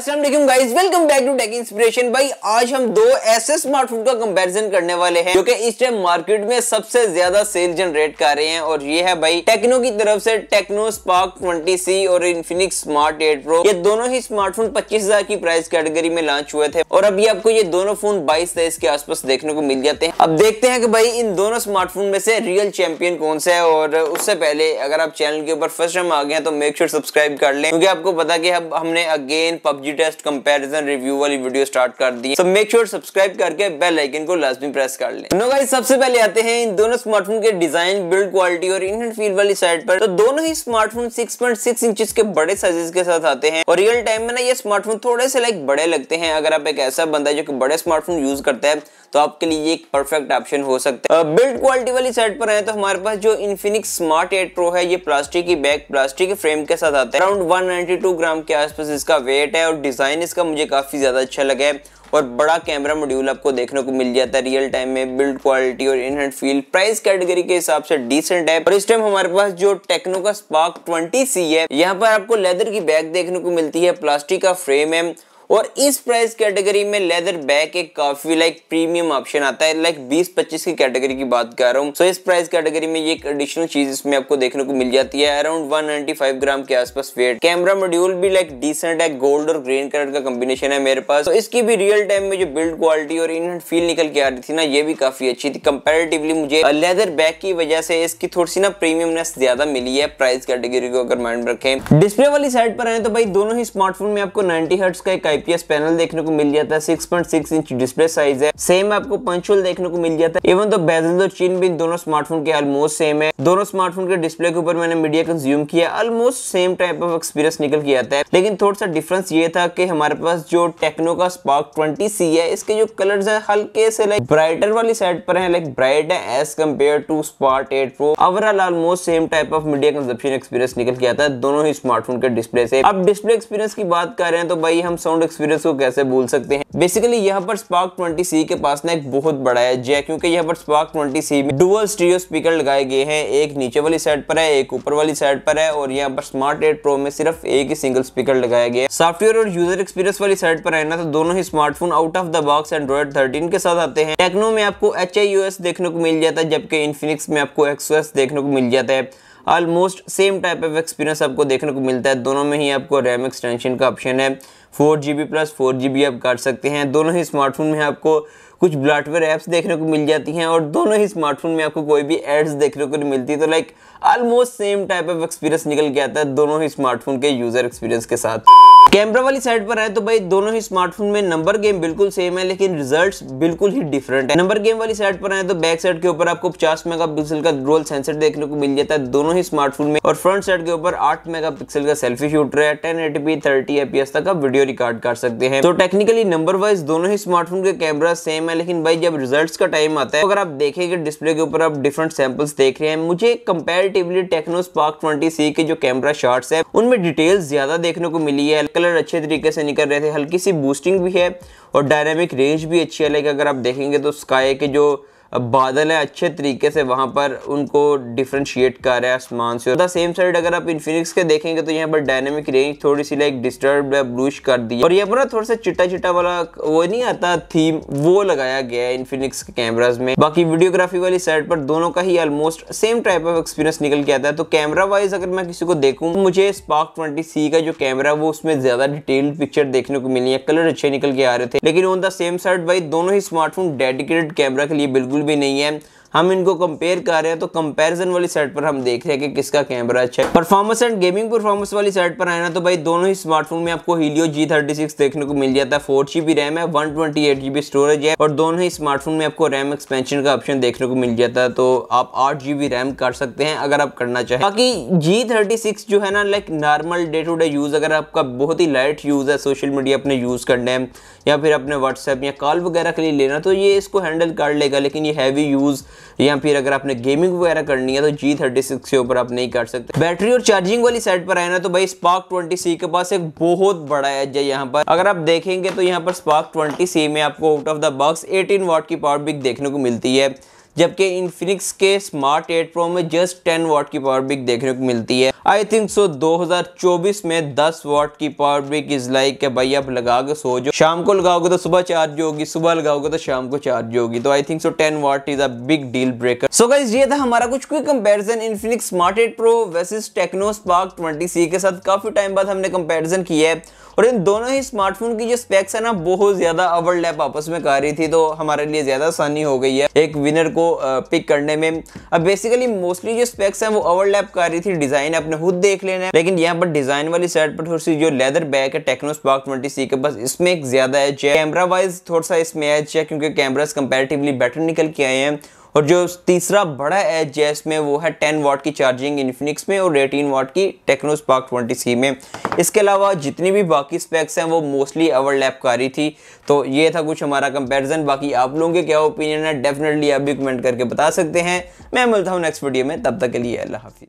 अस्सलाम guys, welcome back to take inspiration. भाई आज हम दो ऐसे स्मार्टफोन का कंपैरिजन करने वाले हैं जो कि इस टाइम मार्केट में सबसे ज्यादा सेल जनरेट कर रहे हैं, और ये है भाई टेक्नो की तरफ से टेक्नो स्पार्क 20C और इन्फिनिक्स स्मार्ट 8 प्रो। ये दोनों ही स्मार्टफोन 25,000 की प्राइस कैटेगरी में लॉन्च हुए थे और अभी आपको ये दोनों फोन 22,000 के आसपास देखने को मिल जाते हैं। अब देखते हैं कि भाई इन दोनों स्मार्टफोन में से रियल चैंपियन कौन सा है, और उससे पहले अगर आप चैनल के ऊपर फर्स्ट टाइम आ गए हैं तो मेक श्योर सब्सक्राइब कर लें, क्योंकि आपको पता कि हमने again PUBG test comparison review वाली वीडियो स्टार्ट कर दी है, सो मेक श्योर सब्सक्राइब करके बेल आइकन को लाजमी प्रेस कर लें। नो गाइस, सबसे पहले आते हैं इन दोनों स्मार्टफोन के डिजाइन, बिल्ड क्वालिटी और इंटरनेट फील वाली साइड पर। तो दोनों ही स्मार्टफोन 6.6 इंचेस के बड़े साइजेस के साथ आते हैं और रियल टाइम में ना ये स्मार्टफोन थोड़े से लाइक बड़े लगते हैं। अगर आप एक ऐसा बंदा जो कि बड़े स्मार्टफोन यूज करता है तो आपके लिए ये एक परफेक्ट ऑप्शन हो सकता है। बिल्ड क्वालिटी वाली साइड पर आए तो हमारे पास जो इन्फिनिक्स स्मार्ट 8 प्रो है, ये प्लास्टिक की बैक, प्लास्टिक के फ्रेम के साथ आता है। अराउंड 192 ग्राम के आसपास इसका वेट है और डिजाइन इसका मुझे काफी ज्यादा अच्छा लगा है, और बड़ा कैमरा मॉड्यूल आपको देखने को मिल जाता है। रियल टाइम में बिल्ड क्वालिटी और इनहैंड फील प्राइस कैटेगरी के हिसाब से डिसेंट है। और इस टाइम हमारे पास जो टेक्नो का स्पार्क 20C है, यहाँ पर आपको लेदर की बैक देखने को मिलती है, प्लास्टिक का फ्रेम है, और इस प्राइस कैटेगरी में लेदर बैक एक काफी लाइक प्रीमियम ऑप्शन आता है। लाइक 20-25 की कैटेगरी की बात कर रहा हूँ। सो इस प्राइस कैटेगरी में ये एक एडिशनल चीज इसमें आपको देखने को मिल जाती है। अराउंड 195 ग्राम के आसपास वेट, कैमरा मॉड्यूल भी लाइक डिसेंट है, गोल्ड और ग्रीन कलर का कॉम्बिनेशन है मेरे पास। तो इसकी भी रियल टाइम में जो बिल्ड क्वालिटी और इनहैंड फील निकल के आ रही थी ना, ये भी काफी अच्छी थी। कंपेरेटिवली मुझे लेदर बैक की वजह से इसकी थोड़ी सी ना प्रीमियमनेस ज्यादा मिली है प्राइस कैटेगरी को अगर माइंड रखें। डिस्प्ले वाली साइड पर आए तो भाई दोनों ही स्मार्टफोन में आपको 90 हर्ट्ज का एक IPS पैनल देखने को मिल जाता है, 6.6 इंच डिस्प्ले साइज है। सेम आपको पंच होल देखने को मिल जाता है, इवन तो बेजल और चिन भी दोनों स्मार्टफोन के ऑलमोस्ट सेम है। दोनों स्मार्टफोन के डिस्प्ले के ऊपर मैंने मीडिया कंज्यूम किया, almost same type of experience निकल के आता है। लेकिन थोड़ा सा डिफरेंस ये था कि हमारे पास जो टेक्नो का स्पार्क 20C है, इसके जो कलर्स हैं हल्के से लाइक ब्राइटर वाली साइड पर है, लाइक ब्राइट है as compare to Smart 8 Pro. Overall almost same type of media consumption experience निकल के आता है दोनों ही स्मार्टफोन के डिस्प्ले से। अब डिस्प्ले एक्सपीरियंस की बात कर रहे हैं तो भाई हम साउंड एक्सपीरियंस को कैसे भूल सकते हैं। बेसिकली यहाँ पर स्पार्क 20C के पास ना एक बहुत बड़ा है जैक, क्योंकि यहाँ पर स्पार्क 20C में डुअल स्टीरियो स्पीकर लगाए गए हैं, एक नीचे वाली साइड पर है, एक ऊपर वाली साइड पर है, और यहाँ पर स्मार्ट 8 प्रो में सिर्फ एक ही सिंगल स्पीकर लगाया गया है। सॉफ्टवेयर और यूजर एक्सपीरियंस वाली साइड पर है ना, तो दोनों ही smartphone out of the box Android 13 के साथ आते हैं। टेक्नो में आपको HiOS देखने को मिल जाता है, जबकि इन्फिनिक्स में आपको XOS देखने को मिल जाता है। Almost same type of experience आपको देखने को मिलता है। दोनों में ही आपको रैम एक्सटेंशन का ऑप्शन है, 4GB + 4GB आप कर सकते हैं। दोनों ही स्मार्टफोन में आपको कुछ ब्लॉटवेयर ऐप्स देखने को मिल जाती हैं, और दोनों ही स्मार्टफोन में आपको कोई भी एड्स देखने को नहीं मिलती। तो like almost same type of experience निकल के आता है दोनों ही स्मार्टफोन के यूजर एक्सपीरियंस के साथ। कैमरा वाली साइड पर आए तो भाई दोनों ही स्मार्टफोन में नंबर गेम बिल्कुल सेम है, लेकिन रिजल्ट्स बिल्कुल ही डिफरेंट है। नंबर गेम वाली साइड पर आए तो बैक साइड के ऊपर आपको 50 मेगापिक्सल का रोल सेंसर देखने को मिल जाता है दोनों ही स्मार्टफोन में, और फ्रंट साइड के ऊपर 8 मेगापिक्सल का सेल्फी शूटर है, 1080p 30fps तक आप वीडियो रिकॉर्ड कर सकते हैं। तो टेक्निकली नंबर वाइज दोनों ही स्मार्टफोन के कैमरा सेम है, लेकिन भाई जब रिजल्ट का टाइम आता है, अगर आप देखेंगे डिस्प्ले के ऊपर आप डिफरेंट सैम्पल्स देख रहे हैं, मुझे कंपेरेटिवली टेक्नो स्पार्क 20C के जो कैमरा शॉट्स है उनमें डिटेल्स ज्यादा देखने को मिली है। कलर अच्छे तरीके से निकल रहे थे, हल्की सी बूस्टिंग भी है और डायनामिक रेंज भी अच्छी है। लेकिन अगर आप देखेंगे तो स्काई के जो बादल है अच्छे तरीके से वहाँ पर उनको डिफ्रेंशिएट कर रहा है आसमान से। और सेम साइड अगर आप इन्फिनिक्स के देखेंगे तो यहाँ पर डायनामिक रेंज थोड़ी सी लाइक डिस्टर्ब ब्लूश कर दी, और यहाँ पर थोड़ा सा चिट्टा चिट्टा वाला वो नहीं आता थीम, वो लगाया गया है इन्फिनिक्स के कैमराज में। बाकी वीडियोग्राफी वाली साइड पर दोनों का ही almost same type of experience निकल के आता है। तो कैमरा वाइज अगर मैं किसी को देखूँ तो मुझे स्पार्क 20C का जो कैमरा वो उसमें ज्यादा डिटेल्ड पिक्चर देखने को मिली है, कलर अच्छे निकल के आ रहे थे। लेकिन ऑन द सेम साइड भाई दोनों ही स्मार्टफोन डेडिकेटेड कैमरा के लिए बिल्कुल भी नहीं है। हम इनको कंपेयर कर रहे हैं तो कंपैरिजन वाली साइड पर हम देख रहे हैं कि किसका कैमरा अच्छा है। परफॉर्मेंस एंड गेमिंग परफॉर्मेंस वाली साइड पर आए ना तो भाई दोनों ही स्मार्टफोन में आपको हीलियो G36 देखने को मिल जाता है, 4GB रैम है, 128GB स्टोरेज है, और दोनों ही स्मार्टफोन में आपको रैम एक्सपेंशन का ऑप्शन देखने को मिल जाता है। तो आप 8GB रैम कर सकते हैं अगर आप करना चाहें। बाकी G36 जो है ना like normal day to day use, अगर आपका बहुत ही लाइट यूज है, सोशल मीडिया अपने यूज करना है या फिर अपने व्हाट्सएप या कॉल वगैरह के लिए लेना, तो ये इसको हैंडल कर लेगा। लेकिन ये हैवी यूज या फिर अगर आपने गेमिंग वगैरह करनी है तो G36 के ऊपर आप नहीं कर सकते। बैटरी और चार्जिंग वाली साइड पर आए ना तो भाई स्पार्क 20C के पास एक बहुत बड़ा एज है। यहाँ पर अगर आप देखेंगे तो यहाँ पर स्पार्क 20C में आपको out of the box 18 watt की पावर बैंक देखने को मिलती है, जबकि इन्फिनिक्स के स्मार्ट 8 प्रो में जस्ट 10 वाट की पावर ब्रिक देखने को मिलती है। आई थिंक सो 2024 में 10 वाट की पावर ब्रिक इज लाइक भाई आप लगा के सो जाओ, शाम को लगाओगे तो सुबह चार्ज होगी, सुबह लगाओगे तो शाम को चार्ज होगी। तो I think so 10 watt is a big deal breaker. So guys ये था हमारा कुछ quick comparison Infinix Smart 8 Pro versus Tecno Spark 20C के साथ। काफी टाइम बाद हमने कंपैरिजन किया है और इन दोनों ही स्मार्टफोन की जो स्पेक्स है ना बहुत ज्यादा ओवरलैप आपस में कर रही थी, तो हमारे लिए ज्यादा आसानी हो गई है एक विनर को पिक करने में। अब बेसिकली मोस्टली जो स्पेक्स हैं वो ओवरलैप कर रही थी, डिजाइन आपने खुद देख लेना है, लेकिन यहाँ पर डिजाइन वाली साइड पर थोड़ी सी जो लेदर बैक है टेक्नो स्पार्क 20C के पास इसमें एक ज्यादा एज है। कैमरा वाइज थोड़ा सा इसमें एज है क्योंकि कैमरास कंपैरेटिवली बेटर निकल के आए हैं। और जो तीसरा बड़ा एज है इसमें वो है 10 वाट की चार्जिंग इन्फिनिक्स में और 18 वाट की टेक्नो स्पार्क 20C में। इसके अलावा जितनी भी बाकी स्पेक्स हैं वो मोस्टली ओवरलैप कर रही थी। तो ये था कुछ हमारा कंपैरिजन। बाकी आप लोगों के क्या ओपिनियन है डेफिनेटली आप भी कमेंट करके बता सकते हैं। मैं मिलता हूँ नेक्स्ट वीडियो में, तब तक के लिए अल्लाह हाफिज़।